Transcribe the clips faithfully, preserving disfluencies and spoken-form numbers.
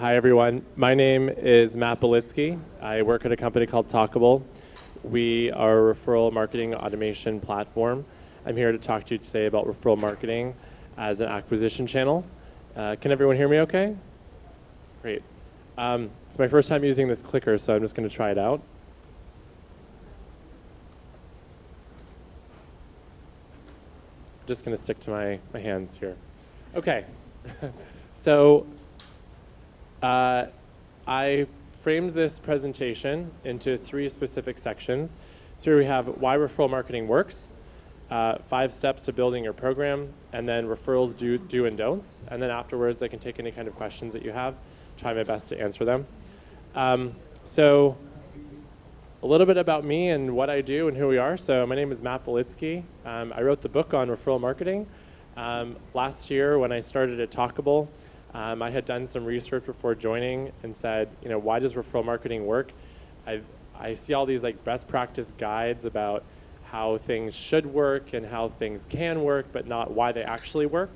Hi, everyone. My name is Matt Belitsky. I work at a company called Talkable. We are a referral marketing automation platform. I'm here to talk to you today about referral marketing as an acquisition channel. Uh, can everyone hear me okay? Great. Um, it's my first time using this clicker, so I'm just going to try it out. I'm just going to stick to my, my hands here. Okay. So uh, I framed this presentation into three specific sections. So here we have why referral marketing works, uh, five steps to building your program, and then referrals do, do and don'ts. And then afterwards, I can take any kind of questions that you have, try my best to answer them. Um, so a little bit about me and what I do and who we are. So my name is Matt Belitsky. Um, I wrote the book on referral marketing. Um, last year when I started at Talkable, um, I had done some research before joining and said, you know, why does referral marketing work? I've, I see all these like best practice guides about how things should work and how things can work, but not why they actually work.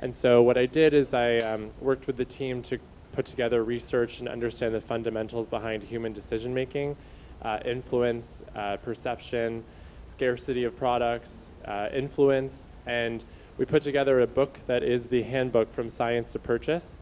And so what I did is I um, worked with the team to put together research and understand the fundamentals behind human decision making, uh, influence, uh, perception, scarcity of products, uh, influence, and we put together a book that is the handbook from science to purchase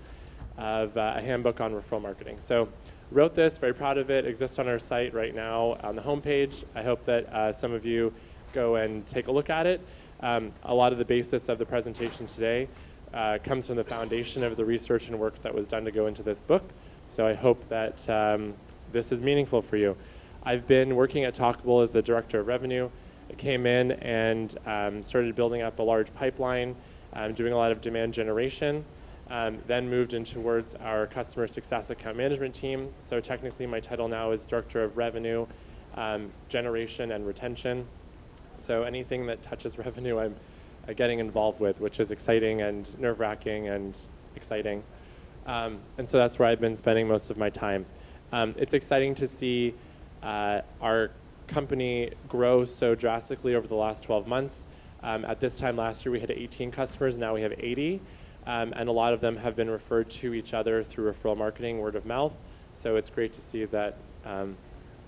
of uh, a handbook on referral marketing. So wrote this, very proud of it, exists on our site right now on the homepage. I hope that uh, some of you go and take a look at it. Um, a lot of the basis of the presentation today uh, comes from the foundation of the research and work that was done to go into this book. So I hope that um, this is meaningful for you. I've been working at Talkable as the Director of Revenue. I came in and um, started building up a large pipeline, um, doing a lot of demand generation, um, then moved in towards our customer success account management team. So technically my title now is Director of Revenue, um, Generation and Retention. So anything that touches revenue I'm uh, getting involved with, which is exciting and nerve-wracking and exciting. Um, and so that's where I've been spending most of my time. Um, it's exciting to see uh, our company grow so drastically over the last twelve months. Um, at this time last year we had eighteen customers, now we have eighty, um, and a lot of them have been referred to each other through referral marketing, word of mouth. So it's great to see that um,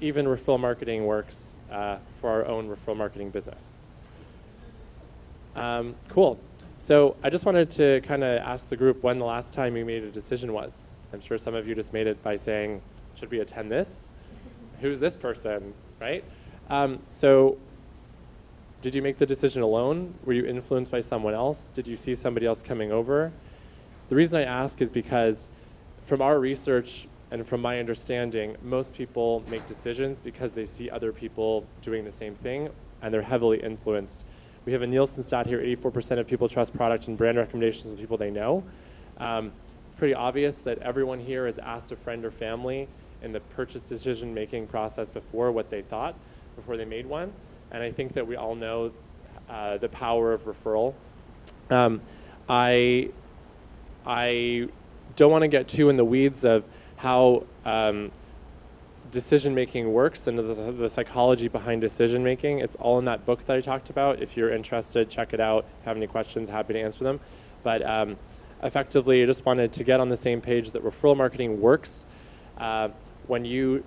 even referral marketing works uh, for our own referral marketing business. Um, cool. So I just wanted to kind of ask the group when the last time you made a decision was. I'm sure some of you just made it by saying, should we attend this? Who's this person? Right? Um, so did you make the decision alone? Were you influenced by someone else? Did you see somebody else coming over? The reason I ask is because from our research and from my understanding, most people make decisions because they see other people doing the same thing and they're heavily influenced. We have a Nielsen stat here, eighty-four percent of people trust product and brand recommendations with people they know. Um, it's pretty obvious that everyone here has asked a friend or family in the purchase decision-making process before what they thought, before they made one. And I think that we all know uh, the power of referral. Um, I, I don't want to get too in the weeds of how um, decision-making works and the, the psychology behind decision-making. It's all in that book that I talked about. If you're interested, check it out. If you have any questions, happy to answer them. But um, effectively, I just wanted to get on the same page that referral marketing works uh, when you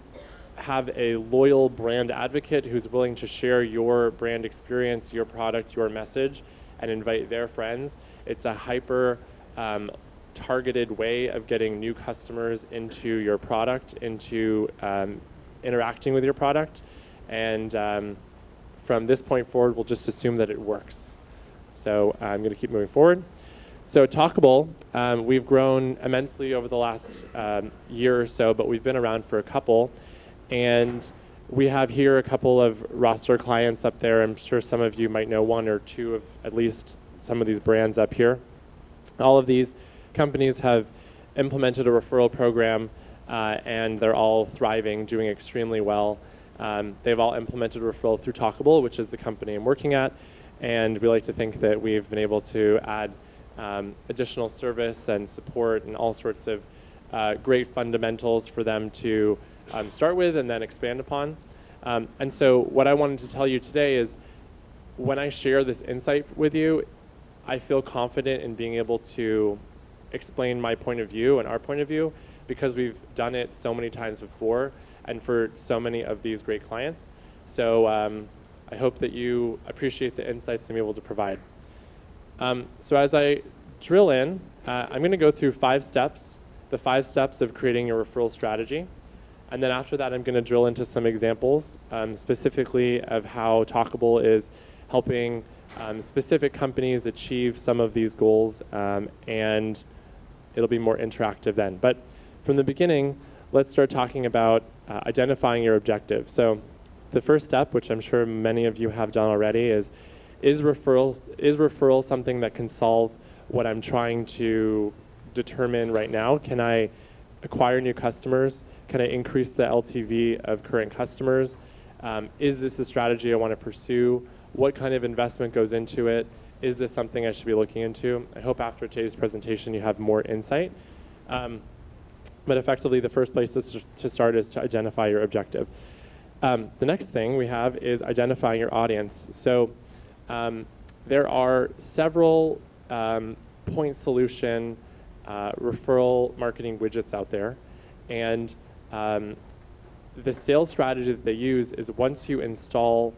have a loyal brand advocate who's willing to share your brand experience, your product, your message, and invite their friends. It's a hyper um, targeted way of getting new customers into your product, into um, interacting with your product. And um, from this point forward, we'll just assume that it works. So I'm going to keep moving forward. So Talkable, um, we've grown immensely over the last um, year or so, but we've been around for a couple. And we have here a couple of roster clients up there. I'm sure some of you might know one or two of at least some of these brands up here. All of these companies have implemented a referral program, uh, and they're all thriving, doing extremely well. Um, they've all implemented referral through Talkable, which is the company I'm working at. And we like to think that we've been able to add Um, additional service and support and all sorts of uh, great fundamentals for them to um, start with and then expand upon. Um, and so what I wanted to tell you today is when I share this insight with you, I feel confident in being able to explain my point of view and our point of view, because we've done it so many times before and for so many of these great clients. So um, I hope that you appreciate the insights I'm able to provide. Um, so as I drill in, uh, I'm going to go through five steps, the five steps of creating your referral strategy. And then after that, I'm going to drill into some examples, um, specifically of how Talkable is helping um, specific companies achieve some of these goals, um, and it'll be more interactive then. But from the beginning, let's start talking about uh, identifying your objective. So the first step, which I'm sure many of you have done already, is is referral, is referral something that can solve what I'm trying to determine right now? Can I acquire new customers? Can I increase the L T V of current customers? Um, is this a strategy I want to pursue? What kind of investment goes into it? Is this something I should be looking into? I hope after today's presentation you have more insight. Um, but effectively, the first place to, to start is to identify your objective. Um, the next thing we have is identifying your audience. So um, there are several um, point solution uh, referral marketing widgets out there. And um, the sales strategy that they use is once you install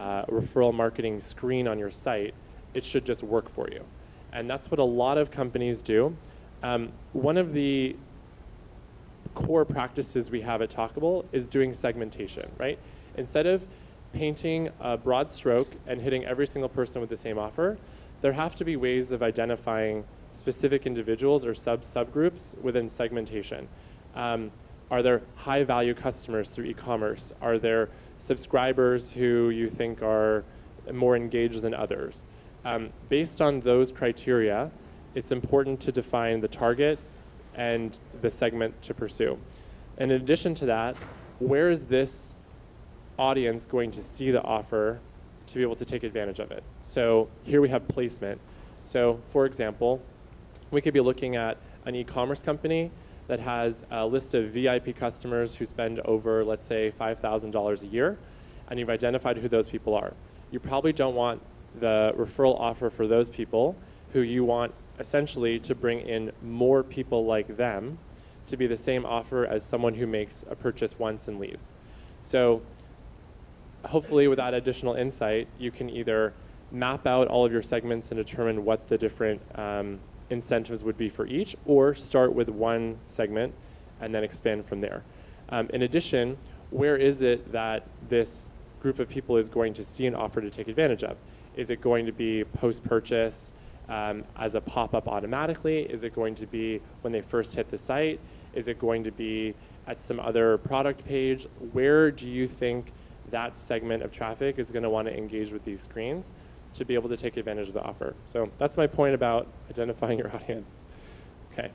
uh, a referral marketing screen on your site, it should just work for you. And that's what a lot of companies do. Um, one of the core practices we have at Talkable is doing segmentation, right? Instead of painting a broad stroke and hitting every single person with the same offer, there have to be ways of identifying specific individuals or sub subgroups within segmentation. Um, are there high value customers through e-commerce? Are there subscribers who you think are more engaged than others? Um, based on those criteria, it's important to define the target and the segment to pursue. And in addition to that, where is this audience going to see the offer to be able to take advantage of it? So here we have placement. So for example, we could be looking at an e-commerce company that has a list of V I P customers who spend over, let's say, five thousand dollars a year, and you've identified who those people are. You probably don't want the referral offer for those people, who you want essentially to bring in more people like them to be the same offer as someone who makes a purchase once and leaves. So hopefully with that additional insight, you can either map out all of your segments and determine what the different um, incentives would be for each, or start with one segment and then expand from there. Um, in addition, where is it that this group of people is going to see an offer to take advantage of? Is it going to be post-purchase um, as a pop-up automatically? Is it going to be when they first hit the site? Is it going to be at some other product page? Where do you think that segment of traffic is going to want to engage with these screens to be able to take advantage of the offer? So that's my point about identifying your audience. Okay.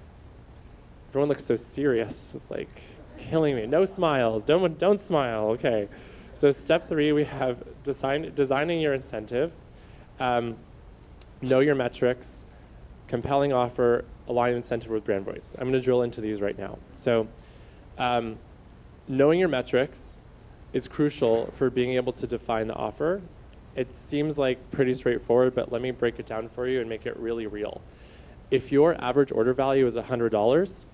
Everyone looks so serious. It's like killing me. No smiles. Don't, don't smile. Okay. So step three, we have design, designing your incentive. Um, know your metrics, compelling offer, align incentive with brand voice. I'm going to drill into these right now. So um, knowing your metrics is crucial for being able to define the offer. It seems like pretty straightforward, but let me break it down for you and make it really real. If your average order value is one hundred dollars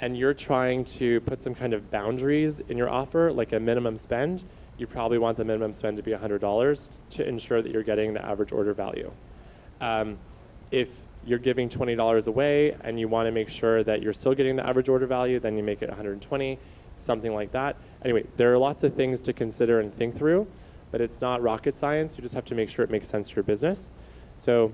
and you're trying to put some kind of boundaries in your offer, like a minimum spend, you probably want the minimum spend to be one hundred dollars to ensure that you're getting the average order value. Um, if you're giving twenty dollars away and you want to make sure that you're still getting the average order value, then you make it one hundred twenty dollars, something like that. Anyway, there are lots of things to consider and think through, but it's not rocket science. You just have to make sure it makes sense to your business. So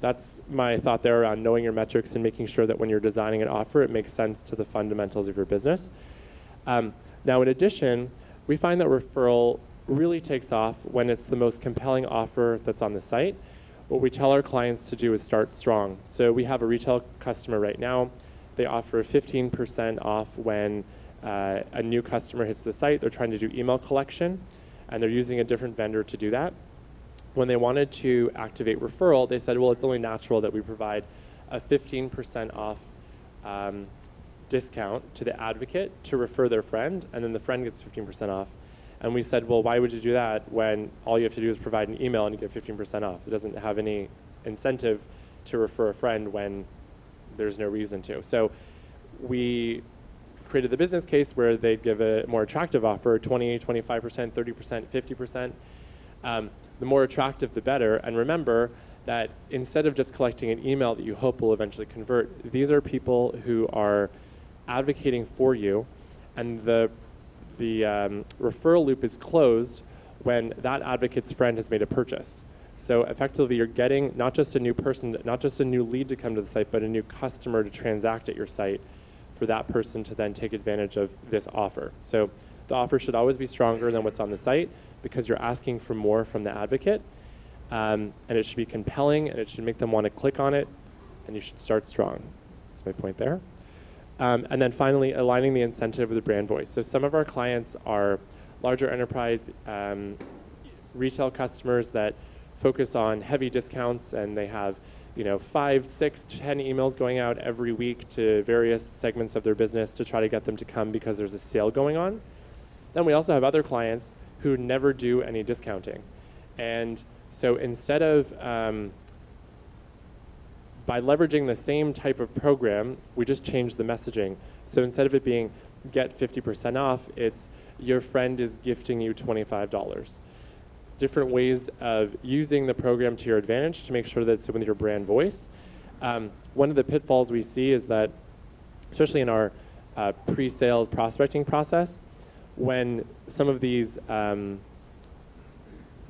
that's my thought there around knowing your metrics and making sure that when you're designing an offer, it makes sense to the fundamentals of your business. Um, now, in addition, we find that referral really takes off when it's the most compelling offer that's on the site. What we tell our clients to do is start strong. So we have a retail customer right now. They offer fifteen percent off when uh, a new customer hits the site. They're trying to do email collection, and they're using a different vendor to do that. When they wanted to activate referral, they said, well, it's only natural that we provide a fifteen percent off um, discount to the advocate to refer their friend, and then the friend gets fifteen percent off. And we said, well, why would you do that when all you have to do is provide an email and you get fifteen percent off? It doesn't have any incentive to refer a friend when there's no reason to. So we created the business case where they'd give a more attractive offer, twenty, twenty-five percent, thirty percent, fifty percent. Um, the more attractive, the better. And remember that instead of just collecting an email that you hope will eventually convert, these are people who are advocating for you, and the, the um, referral loop is closed when that advocate's friend has made a purchase. So effectively, you're getting not just a new person, not just a new lead to come to the site, but a new customer to transact at your site for that person to then take advantage of this offer. So the offer should always be stronger than what's on the site because you're asking for more from the advocate. Um, and it should be compelling, and it should make them want to click on it, and you should start strong. That's my point there. Um, and then finally, aligning the incentive with the brand voice. So some of our clients are larger enterprise um, retail customers that focus on heavy discounts, and they have, you know, five, six, ten emails going out every week to various segments of their business to try to get them to come because there's a sale going on. Then we also have other clients who never do any discounting. And so instead of, um, by leveraging the same type of program, we just change the messaging. So instead of it being get fifty percent off, it's your friend is gifting you twenty-five dollars. Different ways of using the program to your advantage to make sure that it's with your brand voice. Um, one of the pitfalls we see is that, especially in our uh, pre-sales prospecting process, when some of these um,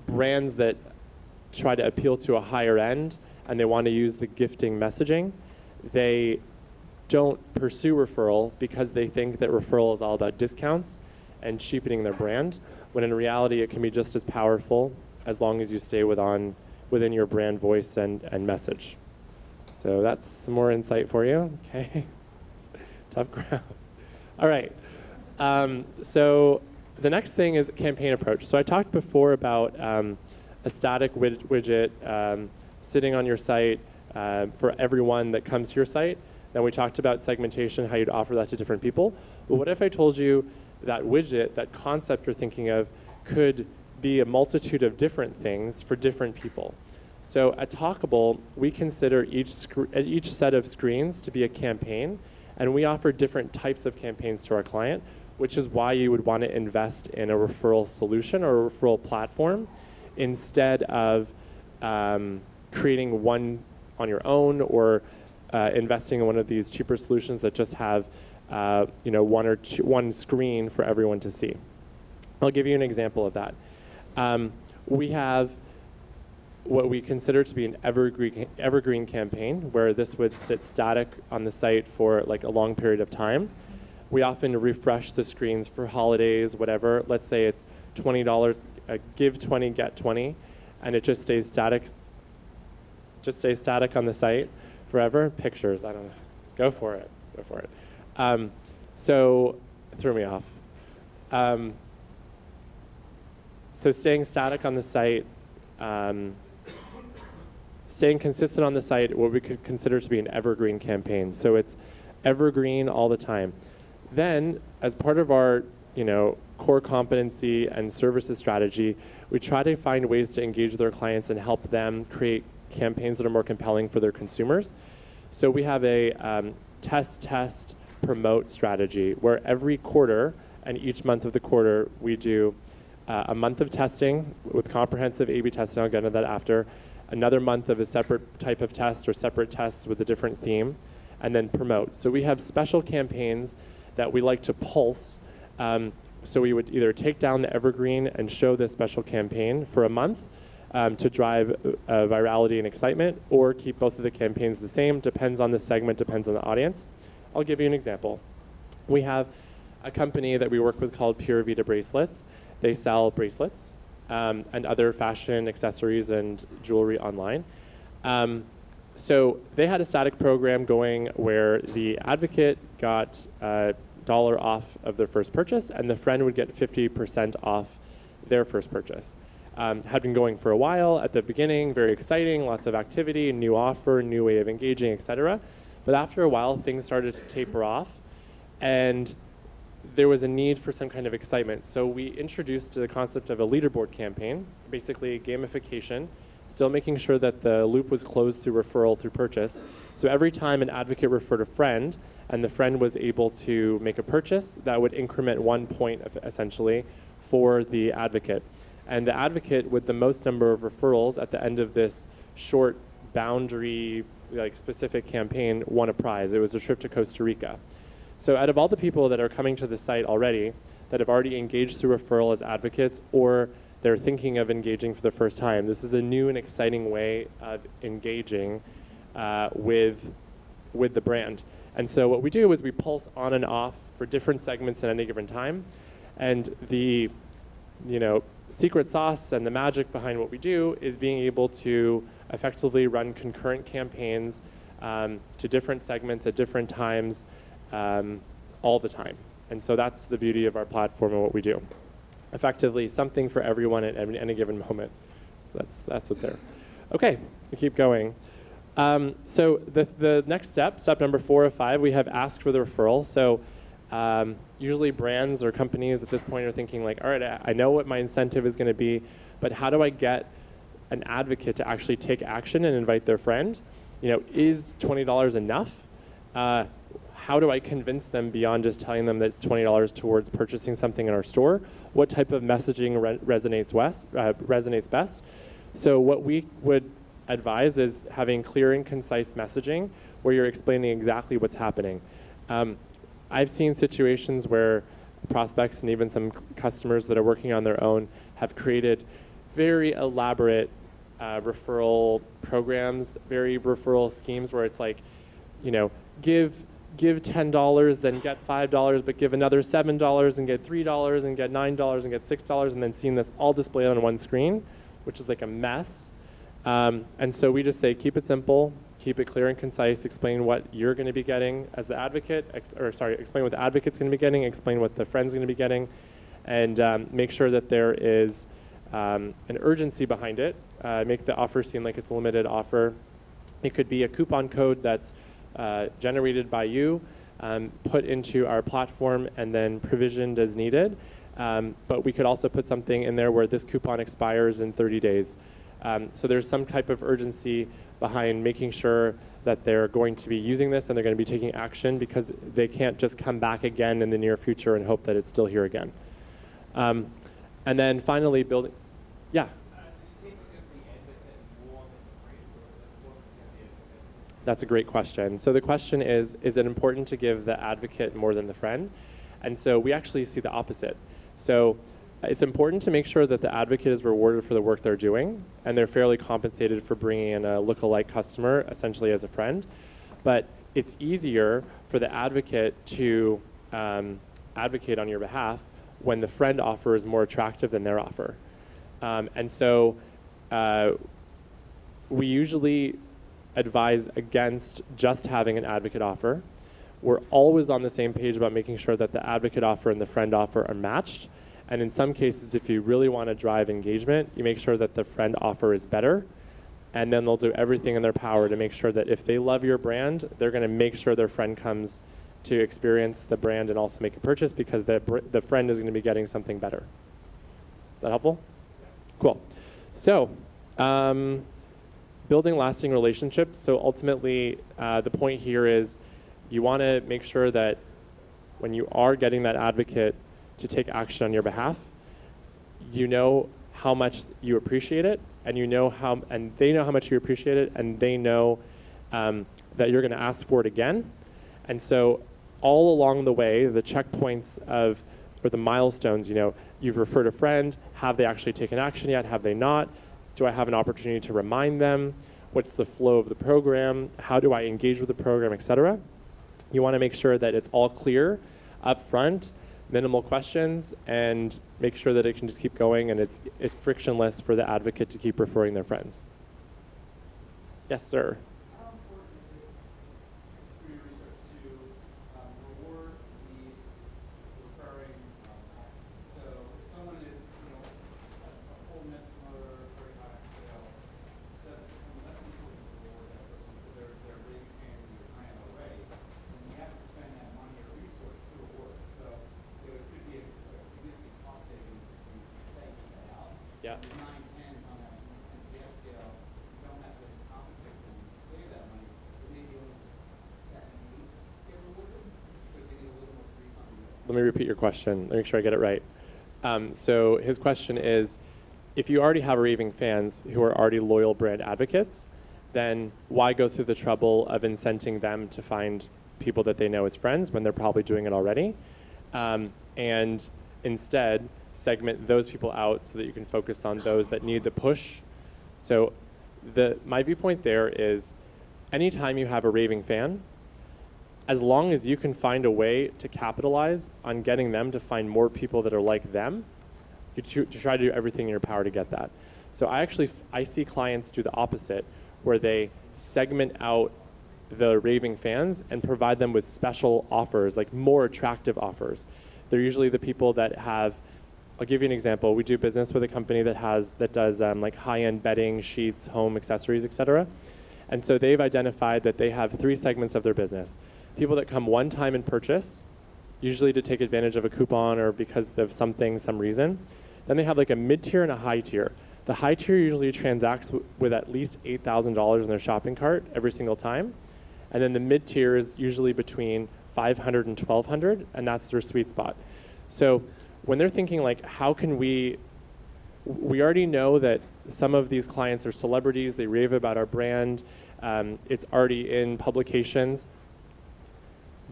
brands that try to appeal to a higher end and they want to use the gifting messaging, they don't pursue referral because they think that referral is all about discounts and cheapening their brand, when in reality it can be just as powerful as long as you stay with on, within your brand voice and, and message. So that's some more insight for you, okay? Tough crowd. All right, um, so the next thing is campaign approach. So I talked before about um, a static widget, widget um, sitting on your site uh, for everyone that comes to your site. Then we talked about segmentation, how you'd offer that to different people. But what if I told you that widget, that concept you're thinking of, could be a multitude of different things for different people? So at Talkable, we consider each, each set of screens to be a campaign, and we offer different types of campaigns to our client, which is why you would want to invest in a referral solution or a referral platform instead of um, creating one on your own or uh, investing in one of these cheaper solutions that just have Uh, you know, one or two, one screen for everyone to see. I'll give you an example of that. Um, we have what we consider to be an evergreen, evergreen campaign, where this would sit static on the site for like a long period of time. We often refresh the screens for holidays, whatever. Let's say it's twenty dollars, uh, give twenty, get twenty, and it just stays static, just stays static on the site forever. Pictures, I don't know. Go for it, go for it. Um, so, threw me off. Um, so staying static on the site, um, staying consistent on the site, what we could consider to be an evergreen campaign. So it's evergreen all the time. Then, as part of our, you know, core competency and services strategy, we try to find ways to engage with our clients and help them create campaigns that are more compelling for their consumers. So we have a um, test, test, promote strategy, where every quarter and each month of the quarter we do uh, a month of testing with comprehensive A B testing. I'll get into that after. Another month of a separate type of test or separate tests with a different theme, and then promote. So we have special campaigns that we like to pulse. Um, so we would either take down the evergreen and show this special campaign for a month um, to drive uh, virality and excitement, or keep both of the campaigns the same. Depends on the segment, depends on the audience. I'll give you an example. We have a company that we work with called Pura Vida Bracelets. They sell bracelets um, and other fashion accessories and jewelry online. Um, so they had a static program going where the advocate got a dollar off of their first purchase and the friend would get fifty percent off their first purchase. Um, had been going for a while at the beginning, very exciting, lots of activity, new offer, new way of engaging, et cetera. But after a while, things started to taper off, and there was a need for some kind of excitement. So we introduced the concept of a leaderboard campaign, basically gamification, still making sure that the loop was closed through referral, through purchase. So every time an advocate referred a friend, and the friend was able to make a purchase that would increment one point of, essentially for the advocate. And the advocate with the most number of referrals at the end of this short boundary, like specific campaign, won a prize. It was a trip to Costa Rica. So out of all the people that are coming to the site already, that have already engaged through referral as advocates, or they're thinking of engaging for the first time, this is a new and exciting way of engaging uh, with, with the brand. And so what we do is we pulse on and off for different segments at any given time. And the you know, secret sauce and the magic behind what we do is being able to effectively run concurrent campaigns um, to different segments at different times um, all the time. And so that's the beauty of our platform and what we do. Effectively, something for everyone at any given moment. So that's, that's what's there. Okay, we keep going. Um, so the, the next step, step number four of five, we have asked for the referral. So um, usually brands or companies at this point are thinking like, all right, I, I know what my incentive is gonna be, but how do I get an advocate to actually take action and invite their friend? You know, is twenty dollars enough? Uh, How do I convince them beyond just telling them that it's twenty dollars towards purchasing something in our store? What type of messaging re resonates, west, uh, resonates best? So what we would advise is having clear and concise messaging where you're explaining exactly what's happening. Um, I've seen situations where prospects and even some customers that are working on their own have created very elaborate uh, referral programs, very referral schemes where it's like, you know, give give ten dollars, then get five dollars, but give another seven dollars and get three dollars and get nine dollars and get six dollars, and then seeing this all displayed on one screen, which is like a mess. Um, and so we just say, keep it simple, keep it clear and concise, explain what you're gonna be getting as the advocate, ex or sorry, explain what the advocate's gonna be getting, explain what the friend's gonna be getting, and um, make sure that there is um, an urgency behind it. Uh, make the offer seem like it's a limited offer. It could be a coupon code that's Uh, generated by you, um, put into our platform, and then provisioned as needed. Um, but we could also put something in there where this coupon expires in thirty days. Um, so there's some type of urgency behind making sure that they're going to be using this and they're going to be taking action, because they can't just come back again in the near future and hope that it's still here again. Um, and then finally building, yeah. That's a great question. So the question is, is it important to give the advocate more than the friend? And so we actually see the opposite. So it's important to make sure that the advocate is rewarded for the work they're doing, and they're fairly compensated for bringing in a lookalike customer, essentially as a friend. But it's easier for the advocate to um, advocate on your behalf when the friend offer is more attractive than their offer. Um, and so uh, we usually advise against just having an advocate offer. We're always on the same page about making sure that the advocate offer and the friend offer are matched. And in some cases, if you really want to drive engagement, you make sure that the friend offer is better. And then they'll do everything in their power to make sure that if they love your brand, they're going to make sure their friend comes to experience the brand and also make a purchase, because the, the friend is going to be getting something better. Is that helpful? Yeah. Cool. So, um, building lasting relationships. So ultimately, uh, the point here is you want to make sure that when you are getting that advocate to take action on your behalf, you know how much you appreciate it, and you know how, and they know how much you appreciate it, and they know um, that you're going to ask for it again. And so all along the way, the checkpoints of, or the milestones, you know, you've referred a friend, have they actually taken action yet, have they not? Do I have an opportunity to remind them? What's the flow of the program? How do I engage with the program, et cetera? You want to make sure that it's all clear up front, minimal questions, and make sure that it can just keep going, and it's, it's frictionless for the advocate to keep referring their friends. Yes, sir. How important is it for your research to um, reward the referring act? So if someone is, you know, a full mentor, yeah. let me repeat your question. Let me make sure I get it right. Um, so his question is, if you already have raving fans who are already loyal brand advocates, then why go through the trouble of incenting them to find people that they know as friends when they're probably doing it already? Um, and instead, segment those people out so that you can focus on those that need the push. So the, my viewpoint there is, anytime you have a raving fan, as long as you can find a way to capitalize on getting them to find more people that are like them, you cho- to try to do everything in your power to get that. So I actually, f- I see clients do the opposite, where they segment out the raving fans and provide them with special offers, like more attractive offers. They're usually the people that have, I'll give you an example. We do business with a company that has that does um, like high-end bedding, sheets, home accessories, et cetera. And so they've identified that they have three segments of their business. People that come one time and purchase, usually to take advantage of a coupon or because of something, some reason. Then they have like a mid-tier and a high tier. The high tier usually transacts w- with at least eight thousand dollars in their shopping cart every single time. And then the mid tier is usually between five hundred dollars and twelve hundred dollars, and that's their sweet spot. So when they're thinking like, how can we, we already know that some of these clients are celebrities, they rave about our brand, um, it's already in publications,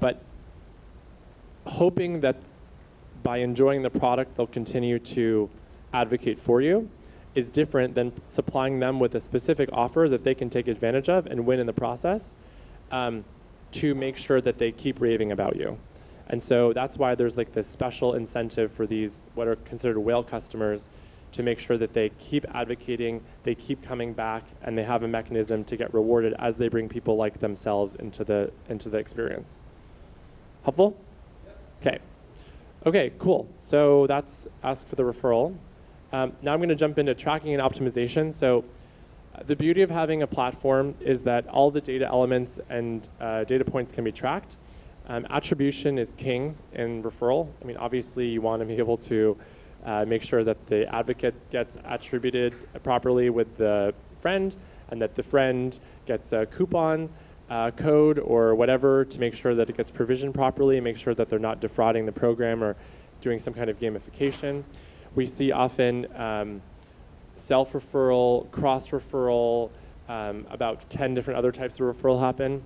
but hoping that by enjoying the product, they'll continue to advocate for you is different than supplying them with a specific offer that they can take advantage of and win in the process um, to make sure that they keep raving about you. And so that's why there's like this special incentive for these what are considered whale customers to make sure that they keep advocating, they keep coming back, and they have a mechanism to get rewarded as they bring people like themselves into the into the experience. Helpful? Okay. Okay, cool. So that's ask for the referral. Um, now I'm going to jump into tracking and optimization. So uh, the beauty of having a platform is that all the data elements and uh, data points can be tracked. Um, attribution is king in referral. I mean, obviously you want to be able to uh, make sure that the advocate gets attributed properly with the friend and that the friend gets a coupon uh, code or whatever to make sure that it gets provisioned properly and make sure that they're not defrauding the program or doing some kind of gamification. We see often um, self-referral, cross-referral, um, about ten different other types of referral happen.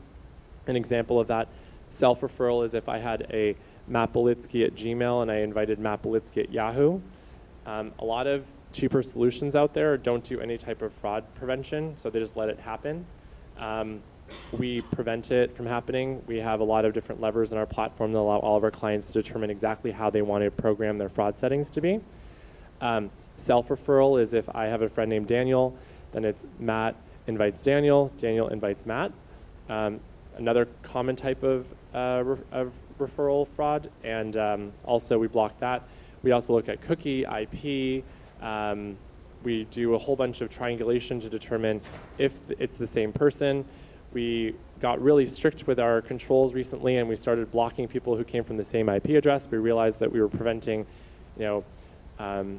An example of that self-referral is if I had a Matt Belitsky at Gmail and I invited Matt Belitsky at Yahoo. Um, a lot of cheaper solutions out there don't do any type of fraud prevention, so they just let it happen. Um, we prevent it from happening. We have a lot of different levers in our platform that allow all of our clients to determine exactly how they want to program their fraud settings to be. Um, self-referral is if I have a friend named Daniel, then it's Matt invites Daniel, Daniel invites Matt. Um, another common type of, uh, re- of referral fraud, and um, also we block that. We also look at cookie, I P. Um, we do a whole bunch of triangulation to determine if th- it's the same person. We got really strict with our controls recently, and we started blocking people who came from the same I P address. We realized that we were preventing, you know, Um,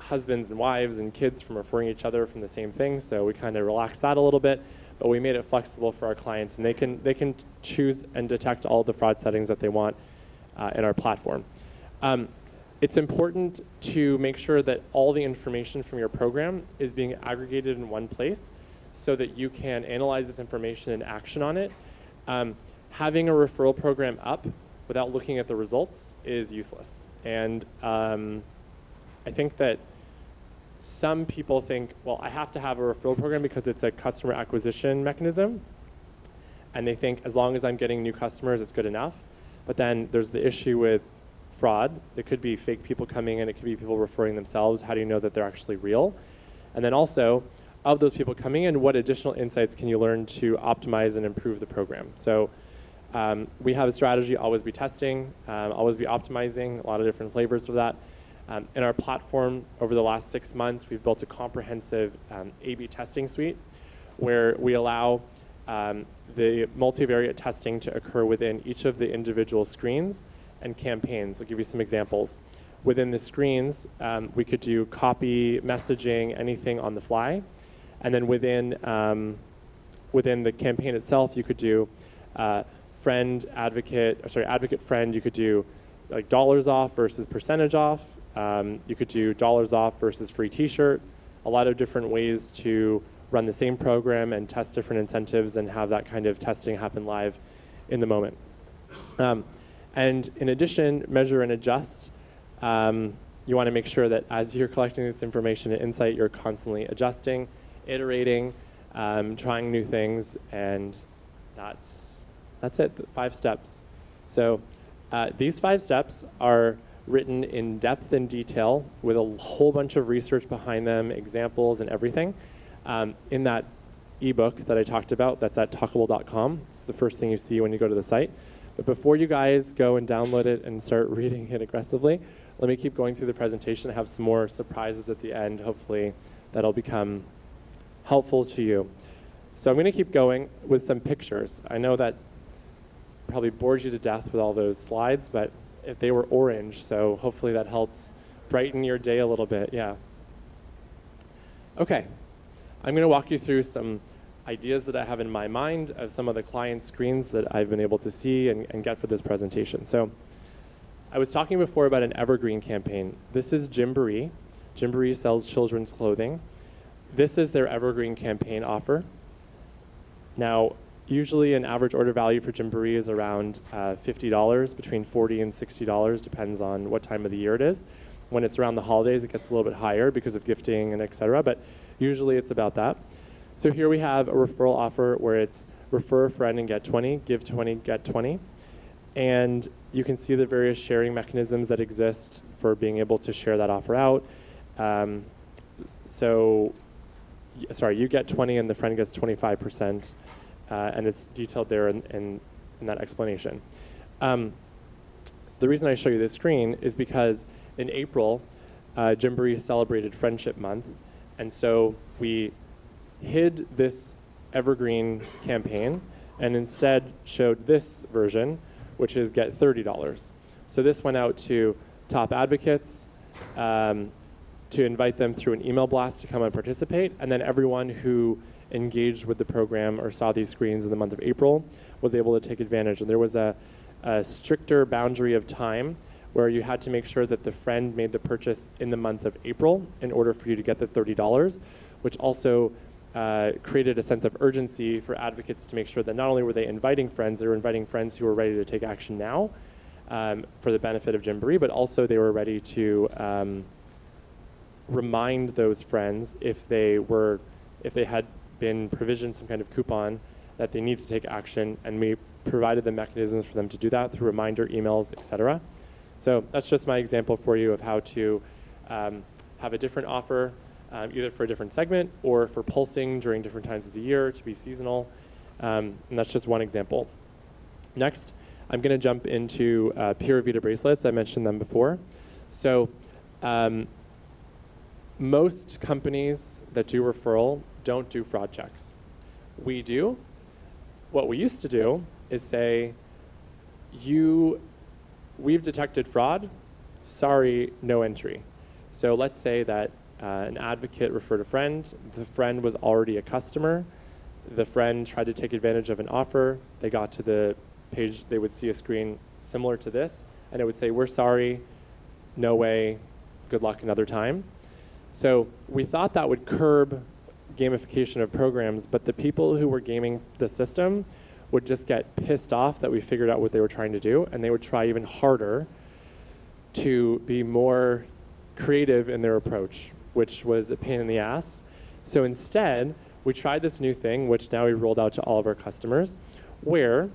husbands and wives and kids from referring each other from the same thing, so we kind of relaxed that a little bit, but we made it flexible for our clients, and they can they can choose and detect all the fraud settings that they want uh, in our platform. Um, it's important to make sure that all the information from your program is being aggregated in one place so that you can analyze this information and action on it. Um, having a referral program up without looking at the results is useless, and um, I think that some people think, well, I have to have a referral program because it's a customer acquisition mechanism. And they think as long as I'm getting new customers, it's good enough. But then there's the issue with fraud. There could be fake people coming in. It could be people referring themselves. How do you know that they're actually real? And then also, of those people coming in, what additional insights can you learn to optimize and improve the program? So um, we have a strategy, always be testing, um, always be optimizing, a lot of different flavors of that. Um, in our platform, over the last six months, we've built a comprehensive um, A B testing suite where we allow um, the multivariate testing to occur within each of the individual screens and campaigns. I'll give you some examples. Within the screens, um, we could do copy, messaging, anything on the fly. And then within, um, within the campaign itself, you could do uh, friend, advocate, or sorry, advocate friend, you could do like dollars off versus percentage off. Um, you could do dollars off versus free t-shirt. A lot of different ways to run the same program and test different incentives and have that kind of testing happen live in the moment. Um, and in addition, measure and adjust. Um, you want to make sure that as you're collecting this information and insight, you're constantly adjusting, iterating, um, trying new things, and that's, that's it, five steps. So uh, these five steps are written in depth and detail with a whole bunch of research behind them, examples and everything. Um, in that ebook that I talked about, that's at talkable dot com. It's the first thing you see when you go to the site. But before you guys go and download it and start reading it aggressively, let me keep going through the presentation. I have some more surprises at the end, hopefully, that'll become helpful to you. So I'm gonna keep going with some pictures. I know that probably bores you to death with all those slides, but if they were orange, so hopefully that helps brighten your day a little bit, yeah. Okay, I'm gonna walk you through some ideas that I have in my mind of some of the client screens that I've been able to see and, and get for this presentation. So I was talking before about an evergreen campaign. This is Gymboree. Gymboree sells children's clothing. This is their evergreen campaign offer. Now, usually an average order value for Gymboree is around uh, fifty dollars, between forty dollars and sixty dollars, depends on what time of the year it is. When it's around the holidays, it gets a little bit higher because of gifting and et cetera, but usually it's about that. So here we have a referral offer where it's refer a friend and get twenty, give twenty, get twenty. And you can see the various sharing mechanisms that exist for being able to share that offer out. Um, so, sorry, you get twenty and the friend gets twenty-five percent, uh, and it's detailed there in, in, in that explanation. Um, the reason I show you this screen is because in April, uh, Gymboree celebrated Friendship Month, and so we hid this evergreen campaign and instead showed this version, which is get thirty dollars. So this went out to top advocates um, to invite them through an email blast to come and participate, and then everyone who engaged with the program or saw these screens in the month of April was able to take advantage. And there was a, a stricter boundary of time where you had to make sure that the friend made the purchase in the month of April in order for you to get the thirty dollars, which also Uh, created a sense of urgency for advocates to make sure that not only were they inviting friends, they were inviting friends who were ready to take action now um, for the benefit of Gymboree, but also they were ready to um, remind those friends if they were, if they had been provisioned some kind of coupon that they need to take action, and we provided the mechanisms for them to do that through reminder emails, et cetera. So that's just my example for you of how to um, have a different offer, Um, either for a different segment or for pulsing during different times of the year to be seasonal. Um, and that's just one example. Next, I'm going to jump into uh, Pura Vida bracelets. I mentioned them before. So um, most companies that do referral don't do fraud checks. We do. What we used to do is say, you, we've detected fraud. Sorry, no entry. So let's say that Uh, an advocate referred a friend, the friend was already a customer, the friend tried to take advantage of an offer, they got to the page, they would see a screen similar to this, and it would say, we're sorry, no way, good luck another time. So we thought that would curb gamification of programs, but the people who were gaming the system would just get pissed off that we figured out what they were trying to do, and they would try even harder to be more creative in their approach, which was a pain in the ass. So instead, we tried this new thing, which now we rolled out to all of our customers, where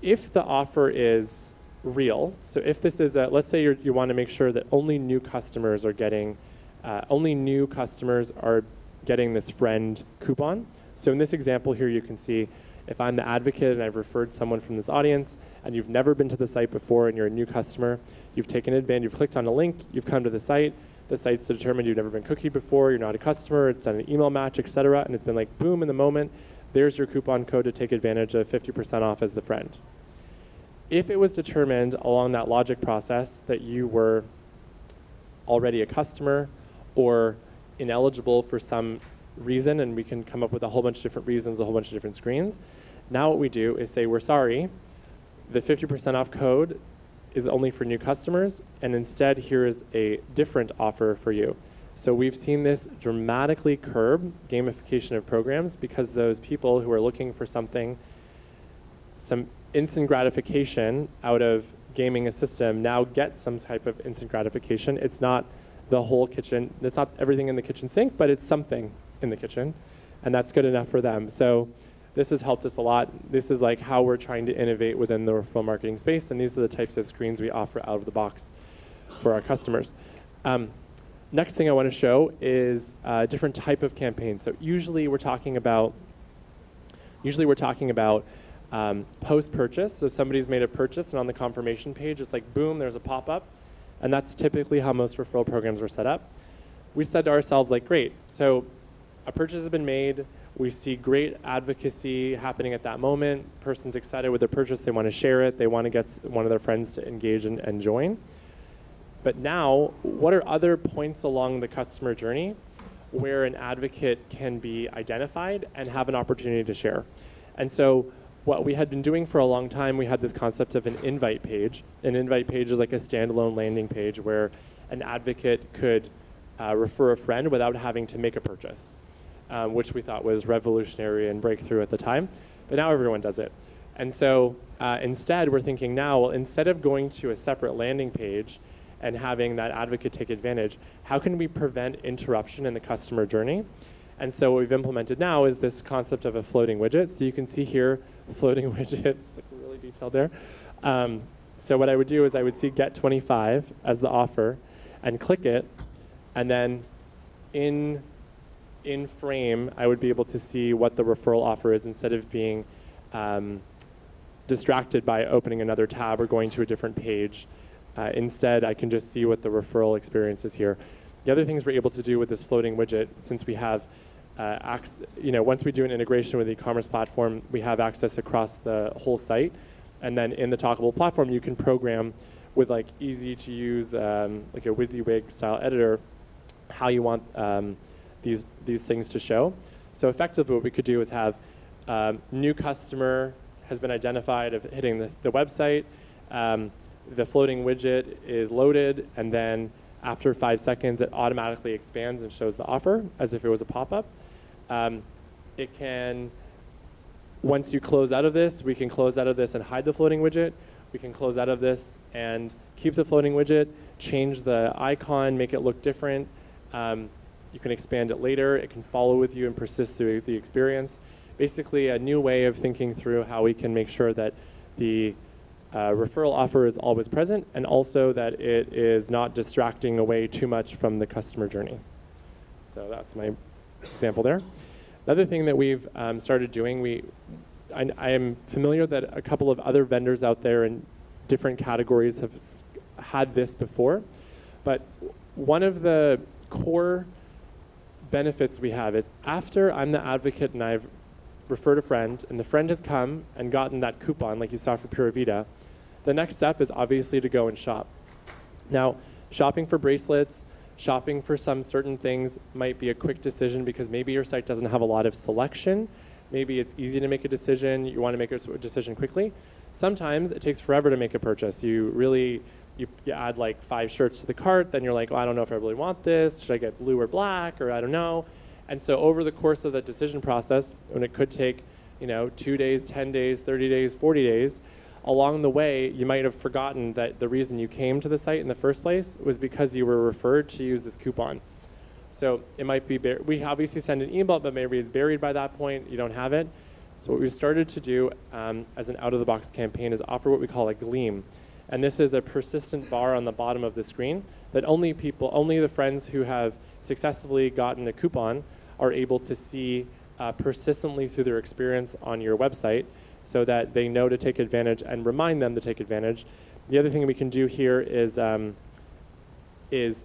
if the offer is real, so if this is a, let's say you're, you want to make sure that only new customers are getting, uh, only new customers are getting this friend coupon. So in this example here, you can see if I'm the advocate and I've referred someone from this audience and you've never been to the site before and you're a new customer, you've taken advantage, you've clicked on a link, you've come to the site, the site's determined you've never been cookied before, you're not a customer, it's done an email match, et cetera, and it's been like boom in the moment, there's your coupon code to take advantage of fifty percent off as the friend. If it was determined along that logic process that you were already a customer or ineligible for some reason, and we can come up with a whole bunch of different reasons, a whole bunch of different screens, now what we do is say, we're sorry, the fifty percent off code is only for new customers, and instead here is a different offer for you. So we've seen this dramatically curb gamification of programs because those people who are looking for something, some instant gratification out of gaming a system, now get some type of instant gratification. It's not the whole kitchen, it's not everything in the kitchen sink, but it's something in the kitchen, and that's good enough for them. So this has helped us a lot. This is like how we're trying to innovate within the referral marketing space, and these are the types of screens we offer out of the box for our customers. Um, next thing I want to show is a different type of campaign. So usually we're talking about, usually we're talking about um, post-purchase. So somebody's made a purchase, and on the confirmation page, it's like, boom, there's a pop-up. And that's typically how most referral programs were set up. We said to ourselves, like, great, so a purchase has been made. We see great advocacy happening at that moment. Person's excited with their purchase. They want to share it. They want to get one of their friends to engage and, and join. But now, what are other points along the customer journey where an advocate can be identified and have an opportunity to share? And so what we had been doing for a long time, we had this concept of an invite page. An invite page is like a standalone landing page where an advocate could uh, refer a friend without having to make a purchase, um, which we thought was revolutionary and breakthrough at the time. But now everyone does it. And so uh, instead, we're thinking now, well, instead of going to a separate landing page and having that advocate take advantage, how can we prevent interruption in the customer journey? And so what we've implemented now is this concept of a floating widget. So you can see here, floating widgets, like really detailed there. Um, so what I would do is I would see get twenty-five as the offer and click it. And then in, in frame, I would be able to see what the referral offer is instead of being um, distracted by opening another tab or going to a different page. Uh, instead, I can just see what the referral experience is here. The other things we're able to do with this floating widget, since we have Uh, access, you know, once we do an integration with the e-commerce platform, we have access across the whole site, and then in the Talkable platform, you can program with like easy to use, um, like a WYSIWYG style editor, how you want um, these these things to show. So effectively, what we could do is have um, new customer has been identified of hitting the, the website, um, the floating widget is loaded, and then after five seconds, it automatically expands and shows the offer as if it was a pop-up. Um, it can, once you close out of this, we can close out of this and hide the floating widget. We can close out of this and keep the floating widget, change the icon, make it look different. Um, you can expand it later. It can follow with you and persist through the experience. Basically, a new way of thinking through how we can make sure that the uh, referral offer is always present and also that it is not distracting away too much from the customer journey. So that's my example there. Another thing that we've um, started doing, we, I, I am familiar that a couple of other vendors out there in different categories have s had this before, but one of the core benefits we have is after I'm the advocate and I've referred a friend, and the friend has come and gotten that coupon like you saw for Pura Vida, the next step is obviously to go and shop. Now, shopping for bracelets, shopping for some certain things might be a quick decision because maybe your site doesn't have a lot of selection. Maybe it's easy to make a decision. You want to make a decision quickly. Sometimes it takes forever to make a purchase. You really, you, you add like five shirts to the cart. Then you're like, oh, I don't know if I really want this. Should I get blue or black? Or I don't know. And so over the course of that decision process, when it could take, you know, two days, ten days, thirty days, forty days, along the way, you might have forgotten that the reason you came to the site in the first place was because you were referred to use this coupon. So it might be, we obviously send an email, but maybe it's buried by that point, you don't have it. So what we've started to do um, as an out-of-the-box campaign is offer what we call a gleam. And this is a persistent bar on the bottom of the screen that only people, only the friends who have successfully gotten a coupon are able to see uh, persistently through their experience on your website, so that they know to take advantage and remind them to take advantage. The other thing we can do here is, um, is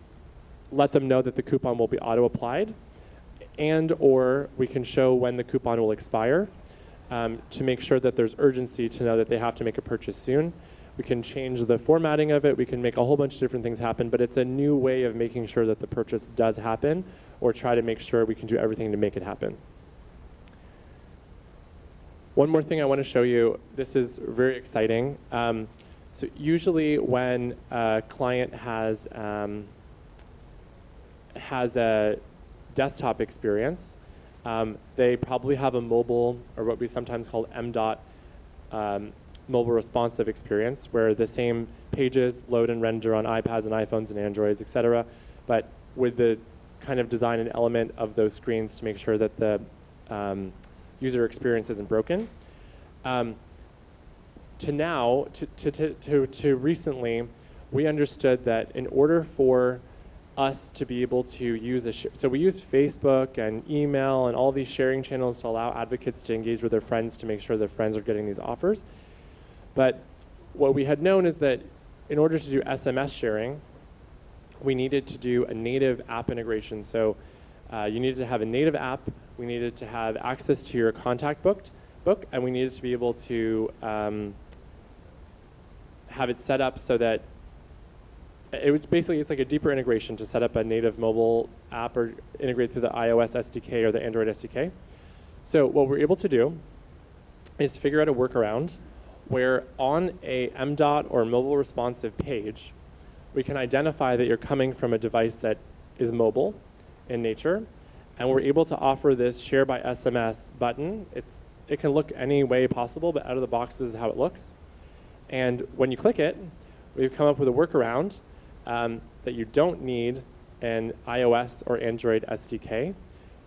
let them know that the coupon will be auto-applied, and or we can show when the coupon will expire um, to make sure that there's urgency to know that they have to make a purchase soon. We can change the formatting of it. We can make a whole bunch of different things happen, but it's a new way of making sure that the purchase does happen, or try to make sure we can do everything to make it happen. One more thing I want to show you. This is very exciting. Um, So usually when a client has um, has a desktop experience, um, they probably have a mobile, or what we sometimes call M DOT, um, mobile responsive experience, where the same pages load and render on iPads and iPhones and Androids, et cetera, but with the kind of design and element of those screens to make sure that the um, user experience isn't broken. Um, To now, to, to, to, to, to recently, we understood that in order for us to be able to use a, sh so we use Facebook and email and all these sharing channels to allow advocates to engage with their friends to make sure their friends are getting these offers. But what we had known is that in order to do S M S sharing, we needed to do a native app integration. So uh, you needed to have a native app, we needed to have access to your contact book, book and we needed to be able to um, have it set up so that it was basically, it's like a deeper integration to set up a native mobile app or integrate through the iOS S D K or the Android S D K. So what we're able to do is figure out a workaround where on a M DOT or mobile responsive page, we can identify that you're coming from a device that is mobile in nature, and we're able to offer this share by S M S button. It's, it can look any way possible, but out of the box is how it looks. And when you click it, we've come up with a workaround um, that you don't need an iOS or Android S D K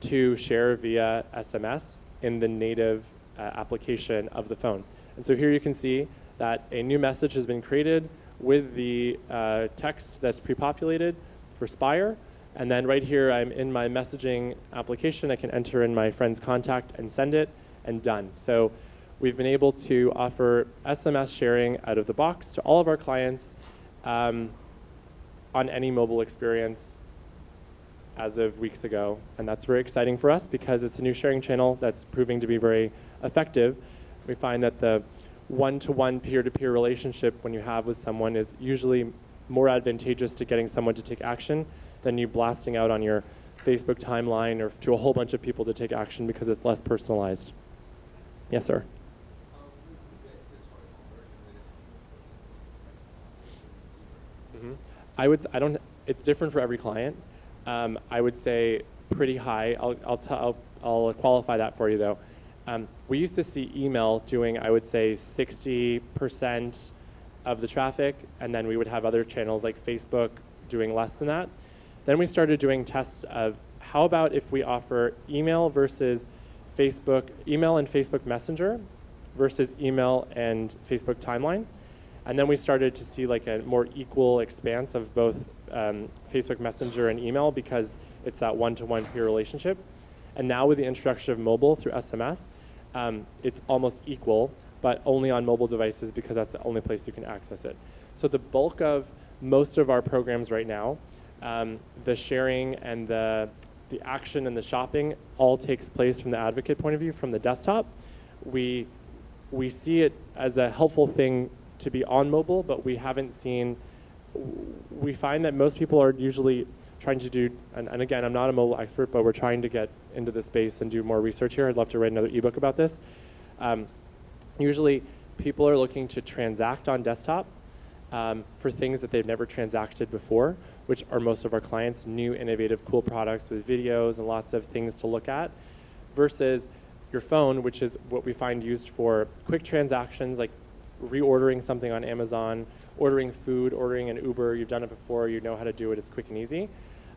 to share via S M S in the native uh, application of the phone. And so here you can see that a new message has been created with the uh, text that's pre-populated for Spire. And then right here, I'm in my messaging application. I can enter in my friend's contact and send it, and done. So we've been able to offer S M S sharing out of the box to all of our clients um, on any mobile experience as of weeks ago. And that's very exciting for us because it's a new sharing channel that's proving to be very effective. We find that the one-to-one peer-to-peer relationship when you have with someone is usually more advantageous to getting someone to take action than you blasting out on your Facebook timeline or to a whole bunch of people to take action because it's less personalized. Yes, sir. Mm-hmm. I would. I don't. It's different for every client. Um, I would say pretty high. I'll. I'll, t I'll. I'll qualify that for you though. Um, we used to see email doing, I would say, sixty percent of the traffic, and then we would have other channels like Facebook doing less than that. Then we started doing tests of how about if we offer email versus Facebook, email and Facebook Messenger versus email and Facebook timeline. And then we started to see like a more equal expanse of both um, Facebook Messenger and email because it's that one-to-one peer relationship. And now with the introduction of mobile through S M S, um, it's almost equal, but only on mobile devices because that's the only place you can access it. So the bulk of most of our programs right now, um, the sharing and the The action and the shopping all takes place from the advocate point of view, from the desktop. We, we see it as a helpful thing to be on mobile, but we haven't seen, we find that most people are usually trying to do, and, and again, I'm not a mobile expert, but we're trying to get into the space and do more research here. I'd love to write another ebook about this. Um, usually people are looking to transact on desktop um, for things that they've never transacted before, which are most of our clients, new, innovative, cool products with videos and lots of things to look at, versus your phone, which is what we find used for quick transactions, like reordering something on Amazon, ordering food, ordering an Uber. You've done it before, you know how to do it, it's quick and easy.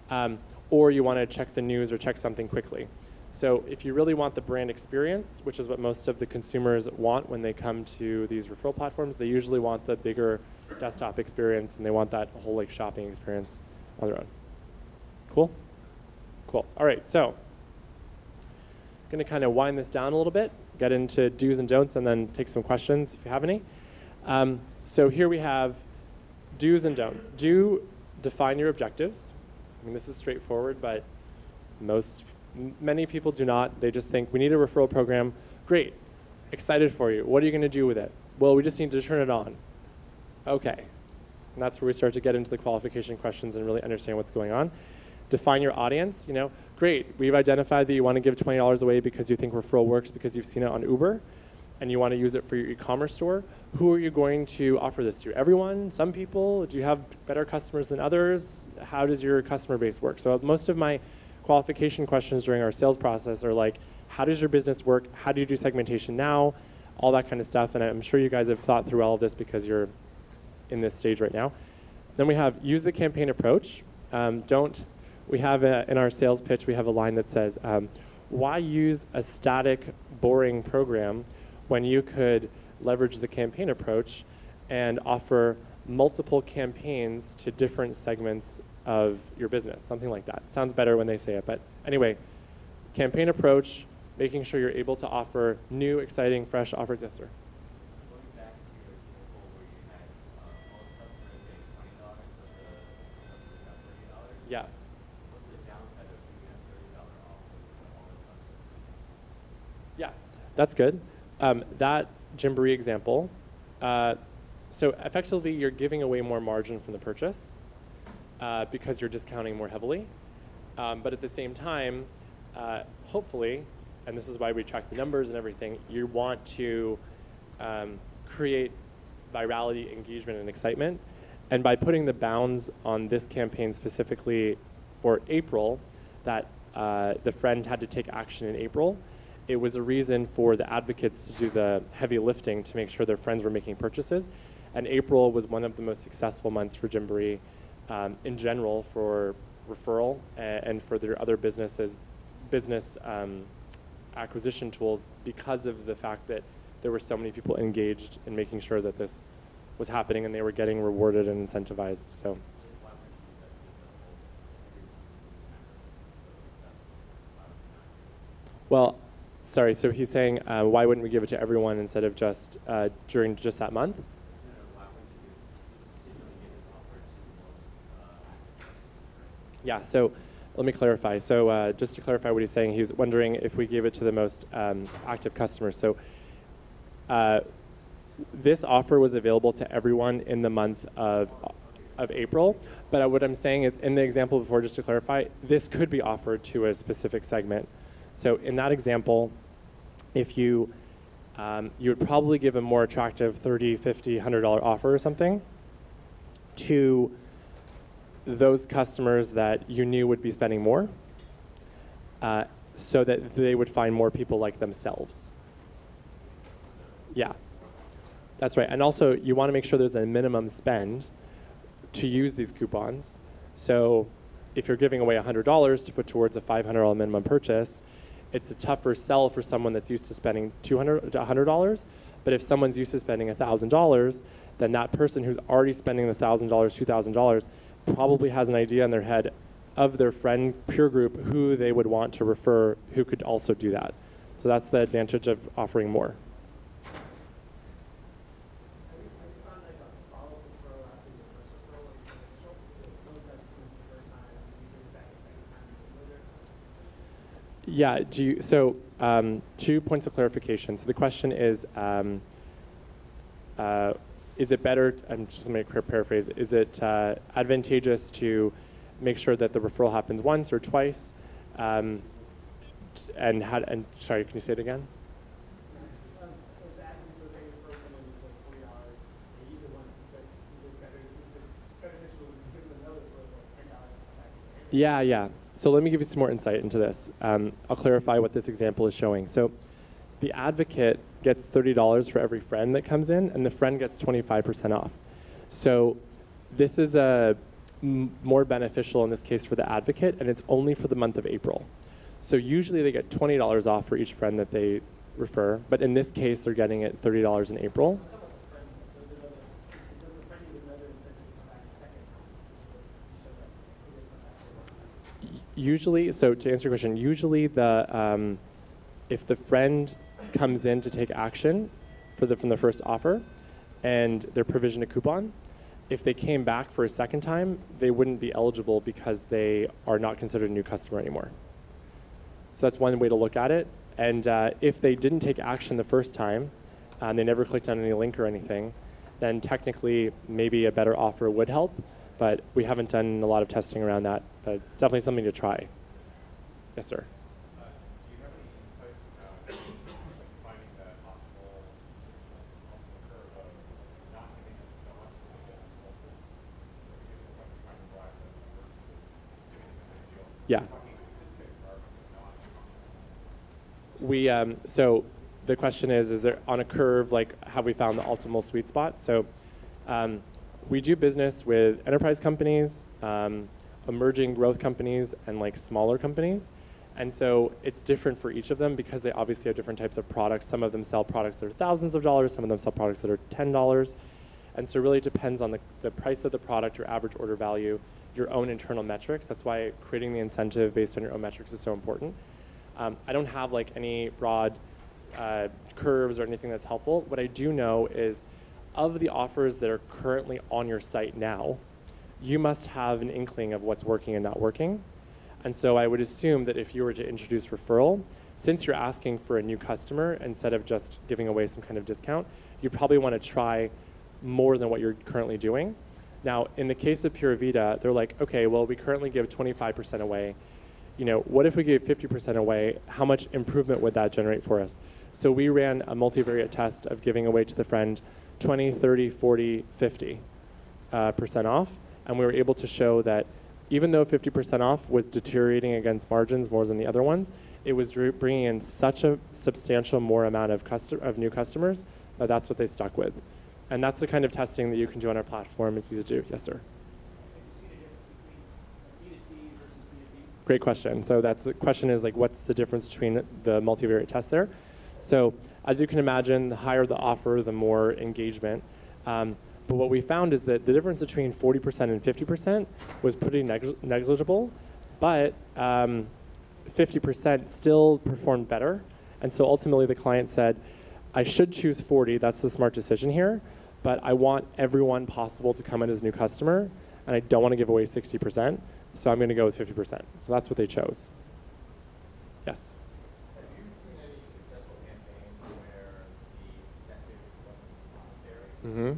Um, or you want to check the news or check something quickly. So if you really want the brand experience, which is what most of the consumers want when they come to these referral platforms, they usually want the bigger desktop experience, and they want that whole like shopping experience on their own. Cool? Cool. All right, so I'm going to kind of wind this down a little bit, get into do's and don'ts, and then take some questions if you have any. Um, so here we have do's and don'ts. Do define your objectives. I mean, this is straightforward, but most, many people do not. They just think, we need a referral program. Great. Excited for you. What are you going to do with it? Well, we just need to turn it on. Okay, and that's where we start to get into the qualification questions and really understand what's going on. Define your audience, you know, great, we've identified that you want to give twenty dollars away because you think referral works because you've seen it on Uber. and you want to use it for your e-commerce store, who are you going to offer this to? Everyone? Some people? Do you have better customers than others? How does your customer base work? So most of my qualification questions during our sales process are like, how does your business work? How do you do segmentation now? All that kind of stuff. And I'm sure you guys have thought through all of this because you're in this stage right now. Then we have use the campaign approach. Um, don't, we have a, in our sales pitch, we have a line that says, um, why use a static, boring program when you could leverage the campaign approach and offer multiple campaigns to different segments of your business, something like that. Sounds better when they say it, but anyway, campaign approach, making sure you're able to offer new, exciting, fresh offers. Yes, sir. Going back to your example where you had uh, most customers paying twenty dollars, but the some customers got thirty dollars. Yeah. What's the downside of doing that thirty dollar offer to all the customers? Yeah, that's good. Um, that Gymboree example, uh, so effectively you're giving away more margin from the purchase uh, because you're discounting more heavily. Um, but at the same time, uh, hopefully, and this is why we track the numbers and everything, you want to um, create virality, engagement, and excitement. And by putting the bounds on this campaign specifically for April, that uh, the friend had to take action in April, it was a reason for the advocates to do the heavy lifting to make sure their friends were making purchases. And April was one of the most successful months for Gymboree um, in general for referral and, and for their other businesses, business um, acquisition tools, because of the fact that there were so many people engaged in making sure that this was happening and they were getting rewarded and incentivized. So, well, sorry, so he's saying, uh, why wouldn't we give it to everyone instead of just uh, during just that month? Yeah, so let me clarify. So uh, just to clarify what he's saying, he was wondering if we gave it to the most um, active customers. So uh, this offer was available to everyone in the month of, of April. But uh, what I'm saying is, in the example before, just to clarify, this could be offered to a specific segment. So in that example, if you, um, you would probably give a more attractive thirty, fifty, one hundred dollar offer or something to those customers that you knew would be spending more, uh, so that they would find more people like themselves. Yeah, that's right. And also, you want to make sure there's a minimum spend to use these coupons. So if you're giving away one hundred dollars to put towards a five hundred dollar minimum purchase, it's a tougher sell for someone that's used to spending two hundred to one hundred dollars. But if someone's used to spending one thousand dollars, then that person who's already spending the one thousand dollars, two thousand dollars, probably has an idea in their head of their friend peer group who they would want to refer, who could also do that. So that's the advantage of offering more. Yeah, do you, so um, two points of clarification. So the question is, um, uh, is it better, I'm just going to paraphrase, is it uh, advantageous to make sure that the referral happens once or twice? Um, and, how, and sorry, can you say it again? I was asking, so say the person is like forty dollars, they use it once, but is it better, is it beneficial to give them another for ten dollars? Yeah, yeah. So let me give you some more insight into this. Um, I'll clarify what this example is showing. So the advocate gets thirty dollars for every friend that comes in, and the friend gets twenty-five percent off. So this is a m more beneficial in this case for the advocate, and it's only for the month of April. So usually they get twenty dollars off for each friend that they refer, but in this case they're getting it thirty dollars in April. Usually, so to answer your question, usually the, um, if the friend comes in to take action for the, from the first offer and they're provisioned a coupon, if they came back for a second time, they wouldn't be eligible because they are not considered a new customer anymore. So that's one way to look at it. And uh, if they didn't take action the first time and they never clicked on any link or anything, then technically maybe a better offer would help, but we haven't done a lot of testing around that, but it's definitely something to try. Yes, sir. Finding that optimal Yeah. We um, so the question is: is there on a curve like have we found the optimal sweet spot? So um, we do business with enterprise companies, um, emerging growth companies, and like smaller companies, and so it's different for each of them because they obviously have different types of products. Some of them sell products that are thousands of dollars. Some of them sell products that are ten dollars, and so really it depends on the the price of the product, your average order value, your own internal metrics. That's why creating the incentive based on your own metrics is so important. Um, I don't have like any broad uh, curves or anything that's helpful. What I do know is of the offers that are currently on your site now, you must have an inkling of what's working and not working. And so I would assume that if you were to introduce referral, since you're asking for a new customer instead of just giving away some kind of discount, you probably want to try more than what you're currently doing. Now, in the case of Pura Vida, they're like, okay, well, we currently give twenty-five percent away. You know, what if we gave fifty percent away? How much improvement would that generate for us? So we ran a multivariate test of giving away to the friend twenty, thirty, forty, fifty uh, percent off. And we were able to show that even though fifty percent off was deteriorating against margins more than the other ones, it was bringing in such a substantial more amount of, custom of new customers that that's what they stuck with. And that's the kind of testing that you can do on our platform. It's easy to do. Yes, sir. Great question. So that's the question is like, what's the difference between the multivariate test there? So as you can imagine, the higher the offer, the more engagement. Um, but what we found is that the difference between forty percent and fifty percent was pretty neg negligible, but um, fifty percent still performed better. And so ultimately the client said, I should choose forty, that's the smart decision here, but I want everyone possible to come in as a new customer, and I don't want to give away sixty percent, so I'm going to go with fifty percent. So that's what they chose. Yes? Have you seen any successful campaign where the incentive wasn't monetary? Mm-hmm.